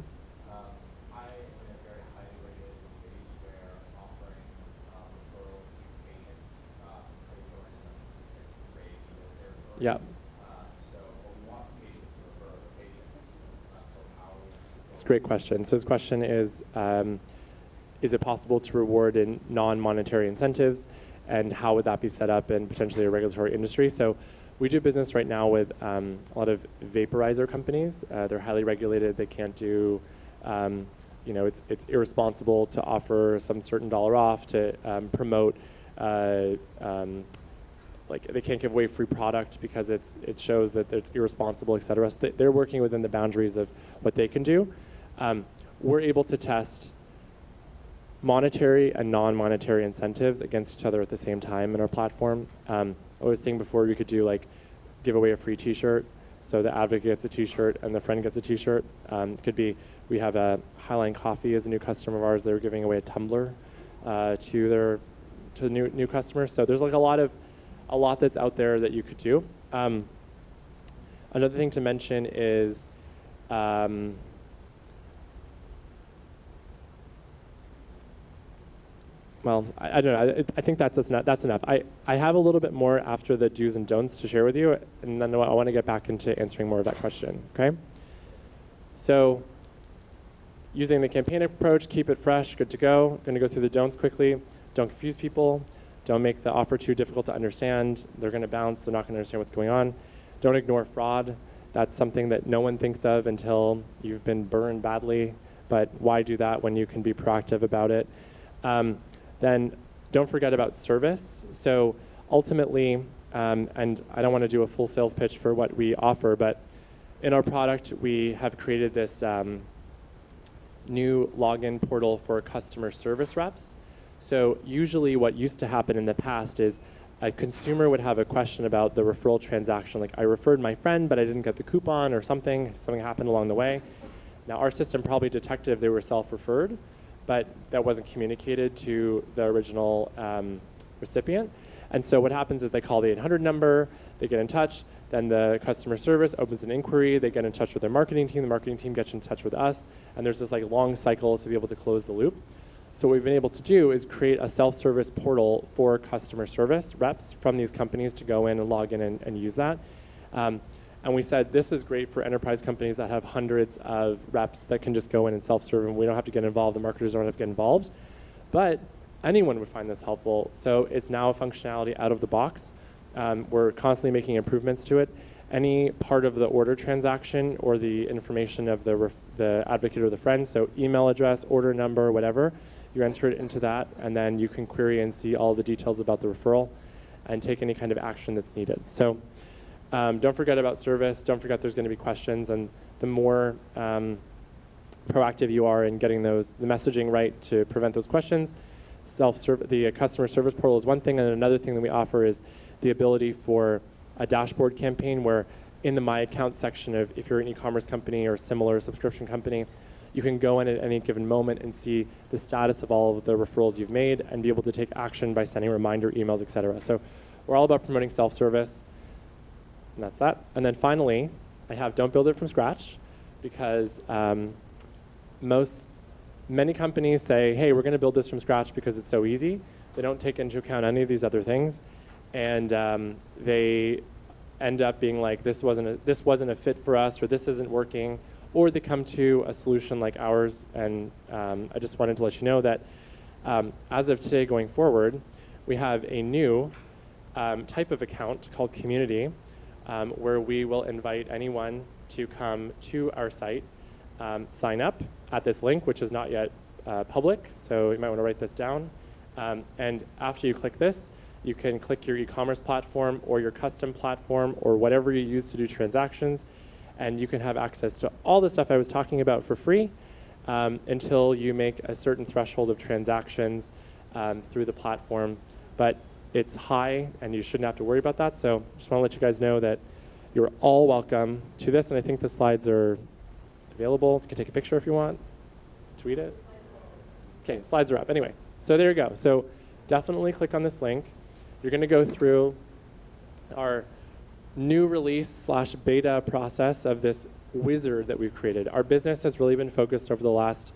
Um, I am in a very highly regulated space where offering um, referrals to patients uh, could go into something that's great, because they're referring. Yeah. Great question. So his question is, um, is it possible to reward in non-monetary incentives, and how would that be set up in potentially a regulatory industry? So we do business right now with um, a lot of vaporizer companies. Uh, they're highly regulated. They can't do, um, you know, it's, it's irresponsible to offer some certain dollar off to um, promote, uh, um, like they can't give away free product because it's, it shows that it's irresponsible, et cetera. So they're working within the boundaries of what they can do. Um, we're able to test monetary and non-monetary incentives against each other at the same time in our platform. Um, I was saying before we could do like give away a free t-shirt, so the advocate gets a t-shirt and the friend gets a t-shirt. Um, it could be we have a Highline Coffee as a new customer of ours. They were giving away a tumbler uh, to their to new new customers. So there's like a lot of a lot that's out there that you could do. Um, another thing to mention is. Um, Well, I, I don't know. I, I think that's, that's, not, that's enough. I, I have a little bit more after the do's and don'ts to share with you, and then I want to get back into answering more of that question, okay? So using the campaign approach, keep it fresh, good to go. Going to go through the don'ts quickly. Don't confuse people. Don't make the offer too difficult to understand. They're going to bounce. They're not going to understand what's going on. Don't ignore fraud. That's something that no one thinks of until you've been burned badly, but why do that when you can be proactive about it? Um, Then don't forget about service. So ultimately, um, and I don't want to do a full sales pitch for what we offer, but in our product, we have created this um, new login portal for customer service reps. So usually what used to happen in the past is a consumer would have a question about the referral transaction, like I referred my friend, but I didn't get the coupon or something, something happened along the way. Now our system probably detected if they were self-referred, but that wasn't communicated to the original um, recipient. And so what happens is they call the eight hundred number, they get in touch, then the customer service opens an inquiry, they get in touch with their marketing team, the marketing team gets in touch with us, and there's this like long cycle to be able to close the loop. So what we've been able to do is create a self-service portal for customer service reps from these companies to go in and log in and, and use that. Um, And we said, this is great for enterprise companies that have hundreds of reps that can just go in and self-serve, and we don't have to get involved, the marketers don't have to get involved. But anyone would find this helpful. So it's now a functionality out of the box. Um, we're constantly making improvements to it. Any part of the order transaction or the information of the, ref the advocate or the friend, so email address, order number, whatever, you enter it into that, and then you can query and see all the details about the referral and take any kind of action that's needed. So um, don't forget about service. Don't forget there's going to be questions, and the more um, proactive you are in getting those, the messaging right to prevent those questions. Self-serve, the uh, customer service portal is one thing, and another thing that we offer is the ability for a dashboard campaign where in the My Account section of, if you're an e-commerce company or similar subscription company, you can go in at any given moment and see the status of all of the referrals you've made and be able to take action by sending reminder emails, et cetera. So we're all about promoting self-service, and that's that. And then finally, I have Don't Build It From Scratch, because um, most, many companies say, hey, we're going to build this from scratch because it's so easy. They don't take into account any of these other things. And um, they end up being like, this wasn't, a, this wasn't a fit for us, or this isn't working, or they come to a solution like ours. And um, I just wanted to let you know that um, as of today going forward, we have a new um, type of account called Community, um, where we will invite anyone to come to our site, um, sign up at this link, which is not yet uh, public, so you might want to write this down. Um, and after you click this, you can click your e-commerce platform or your custom platform or whatever you use to do transactions, and you can have access to all the stuff I was talking about for free um, until you make a certain threshold of transactions um, through the platform. But it's high, and you shouldn't have to worry about that. So just want to let you guys know that you're all welcome to this, and I think the slides are available. You can take a picture if you want, tweet it. Okay, slides are up. Anyway, so there you go. So definitely click on this link. You're going to go through our new release slash beta process of this wizard that we've created. Our business has really been focused over the last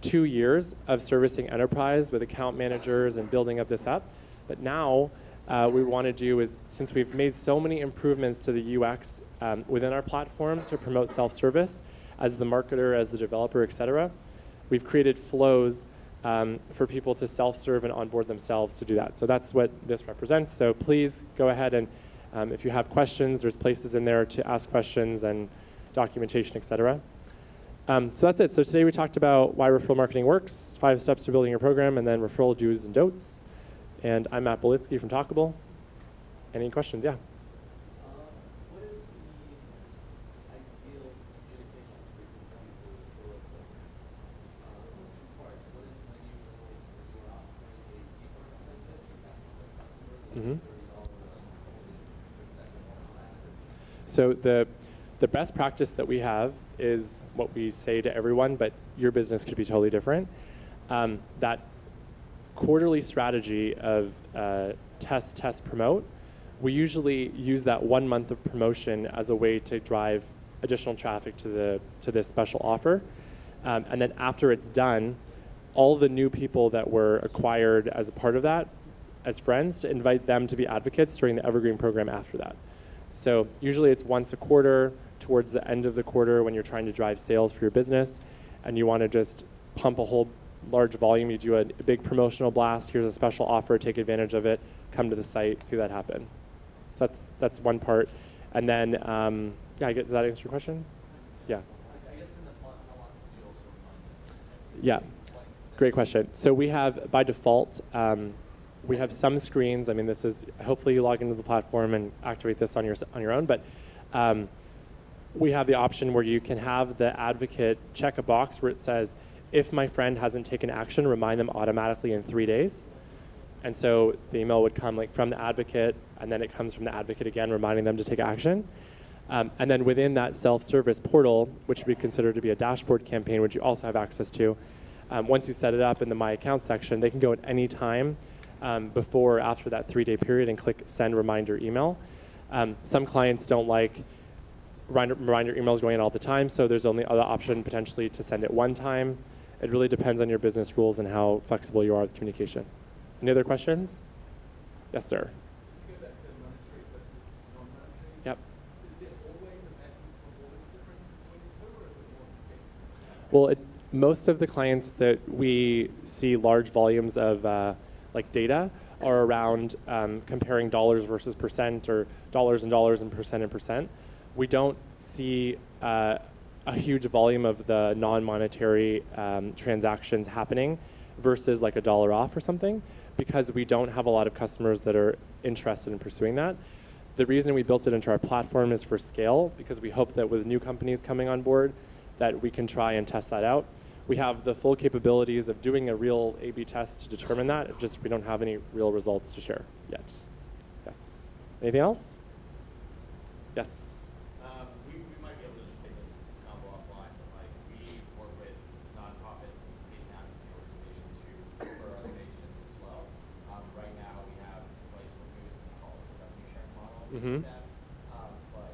two years of servicing enterprise with account managers and building up this up. But now uh, what we want to do is, since we've made so many improvements to the U X um, within our platform to promote self-service as the marketer, as the developer, et cetera, we've created flows Um, for people to self-serve and onboard themselves to do that. So that's what this represents. So please go ahead and um, if you have questions, there's places in there to ask questions and documentation, et cetera. Um, so that's it. So today we talked about why referral marketing works, five steps to building your program, and then referral do's and don'ts. And I'm Matt Belitsky from Talkable. Any questions? Yeah. Mm-hmm. So the, the best practice that we have is what we say to everyone, but your business could be totally different. Um, that quarterly strategy of uh, test, test, promote, we usually use that one month of promotion as a way to drive additional traffic to, the, to this special offer. Um, and then after it's done, all the new people that were acquired as a part of that, as friends, to invite them to be advocates during the Evergreen program after that. So usually it's once a quarter, towards the end of the quarter when you're trying to drive sales for your business and you want to just pump a whole large volume, you do a, a big promotional blast, here's a special offer, take advantage of it, come to the site, see that happen. So that's, that's one part. And then, um, yeah, I get, does that answer your question? Yeah. Yeah, great question. So we have, by default, um, we have some screens. I mean, this is, hopefully you log into the platform and activate this on your, on your own, but um, we have the option where you can have the advocate check a box where it says, if my friend hasn't taken action, remind them automatically in three days. And so the email would come like from the advocate, and then it comes from the advocate again, reminding them to take action. Um, and then within that self-service portal, which we consider to be a dashboard campaign, which you also have access to, um, once you set it up in the My Account section, they can go at any time Um, before or after that three-day period and click send reminder email. Um, some clients don't like reminder, reminder emails going in all the time, so there's only other option potentially to send it one time. It really depends on your business rules and how flexible you are with communication. Any other questions? Yes, sir. Just to go back to monetary versus non-monetary. Yep. Is there always a massive performance difference between the two, or is it more contextual? Well, it, most of the clients that we see large volumes of uh, like data are around um, comparing dollars versus percent, or dollars and dollars and percent and percent. We don't see uh, a huge volume of the non-monetary um, transactions happening versus like a dollar off or something, because we don't have a lot of customers that are interested in pursuing that. The reason we built it into our platform is for scale, because we hope that with new companies coming on board that we can try and test that out. We have the full capabilities of doing a real A B test to determine that, just we don't have any real results to share yet. Yes. Anything else? Yes. Um, we, we might be able to just take this combo offline, but like we work with nonprofit patient advocacy organizations who refer us patients as well. Um, right now we have a place where we call it a revenue sharing model. Mm-hmm. um, but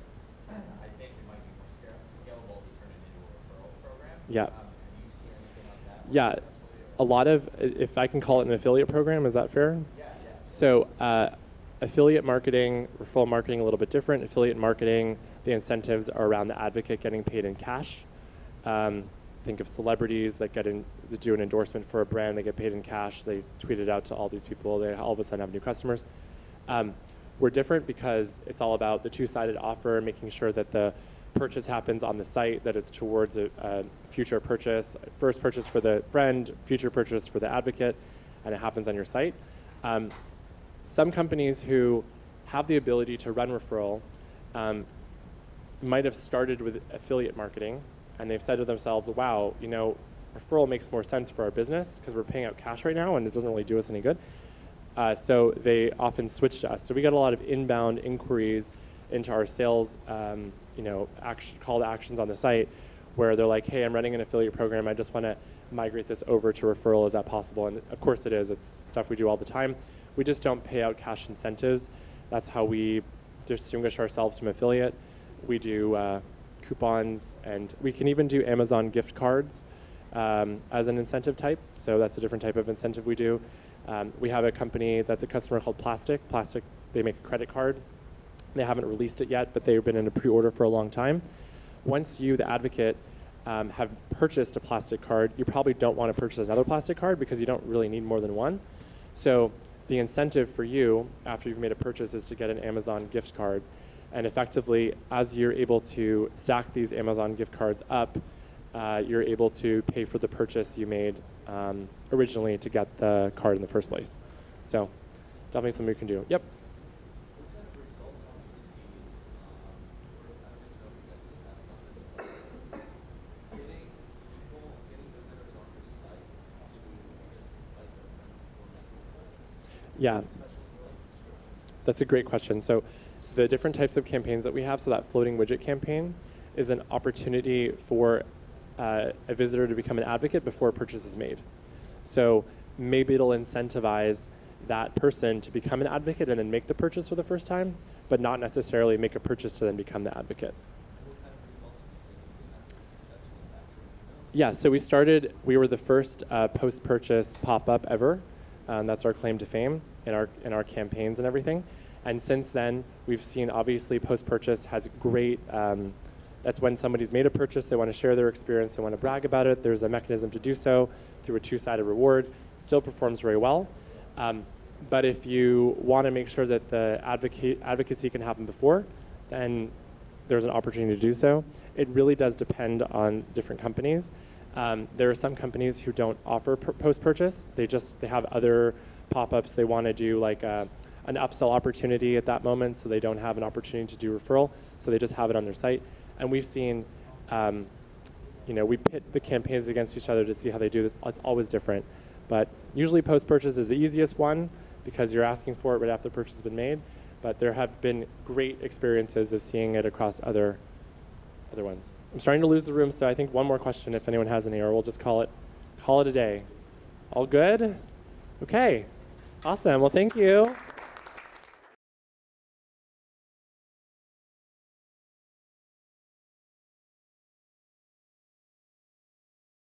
I think it might be more scalable to turn it into a referral program. Yeah. Um, Yeah, a lot of, if I can call it an affiliate program, is that fair? Yeah, yeah. So uh, affiliate marketing, referral marketing, a little bit different. Affiliate marketing, the incentives are around the advocate getting paid in cash. Um, think of celebrities that get in, that do an endorsement for a brand, they get paid in cash, they tweet it out to all these people, they all of a sudden have new customers. Um, we're different because it's all about the two-sided offer, making sure that the purchase happens on the site, that it's towards a, a future purchase, first purchase for the friend, future purchase for the advocate, and it happens on your site. Um, some companies who have the ability to run referral um, might have started with affiliate marketing, and they've said to themselves, wow, you know, referral makes more sense for our business because we're paying out cash right now and it doesn't really do us any good. Uh, so they often switch to us. So we got a lot of inbound inquiries into our sales um, you know, action, call to actions on the site where they're like, hey, I'm running an affiliate program. I just want to migrate this over to referral. Is that possible? And of course it is. It's stuff we do all the time. We just don't pay out cash incentives. That's how we distinguish ourselves from affiliate. We do uh, coupons, and we can even do Amazon gift cards um, as an incentive type. So that's a different type of incentive we do. Um, we have a company that's a customer called Plastic. Plastic, they make a credit card. They haven't released it yet, but they've been in a pre-order for a long time. Once you, the advocate, um, have purchased a plastic card, you probably don't want to purchase another plastic card because you don't really need more than one. So the incentive for you after you've made a purchase is to get an Amazon gift card. And effectively, as you're able to stack these Amazon gift cards up, uh, you're able to pay for the purchase you made um, originally to get the card in the first place. So definitely something we can do. Yep. Yeah, that's a great question. So the different types of campaigns that we have, so that floating widget campaign is an opportunity for uh, a visitor to become an advocate before a purchase is made. So maybe it'll incentivize that person to become an advocate and then make the purchase for the first time, but not necessarily make a purchase to then become the advocate. Yeah, so we started, we were the first uh, post-purchase pop-up ever. Um, that's our claim to fame in our in our campaigns and everything. And since then, we've seen obviously post-purchase has great, um, that's when somebody's made a purchase, they want to share their experience, they want to brag about it. There's a mechanism to do so through a two-sided reward. Still performs very well. Um, but if you want to make sure that the advocate, advocacy can happen before, then there's an opportunity to do so. It really does depend on different companies. Um, there are some companies who don't offer post-purchase. They just, they have other pop-ups. They want to do like a, an upsell opportunity at that moment, so they don't have an opportunity to do referral, so they just have it on their site. And we've seen, um, you know, we pit the campaigns against each other to see how they do this. It's always different, but usually post-purchase is the easiest one because you're asking for it right after the purchase has been made, but there have been great experiences of seeing it across other other ones. I'm starting to lose the room, so I think one more question if anyone has any, or we'll just call it, call it a day. All good? Okay, awesome, well thank you.